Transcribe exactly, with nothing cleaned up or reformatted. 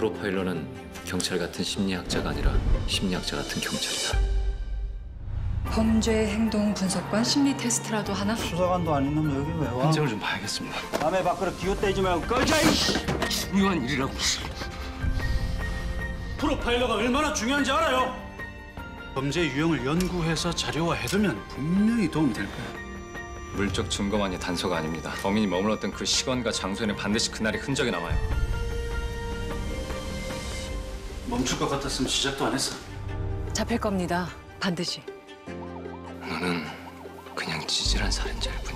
프로파일러는 경찰 같은 심리학자가 아니라 심리학자 같은 경찰이다. 범죄 행동 분석관 심리 테스트라도 하나? 수사관도 아닌 놈 여기 왜 와? 한정을 좀 봐야겠습니다. 남의 밖으로 기웃대지 말고 꺼져, 이씨! 중요한 일이라고. 프로파일러가 얼마나 중요한지 알아요? 범죄 유형을 연구해서 자료화해두면 분명히 도움이 될 거야. 물적 증거만이 단서가 아닙니다. 범인이 머물렀던 그 시간과 장소에는 반드시 그날의 흔적이 남아요. 멈출 것 같았으면 시작도 안 했어. 잡힐 겁니다. 반드시. 너는 그냥 찌질한 살인자일 뿐.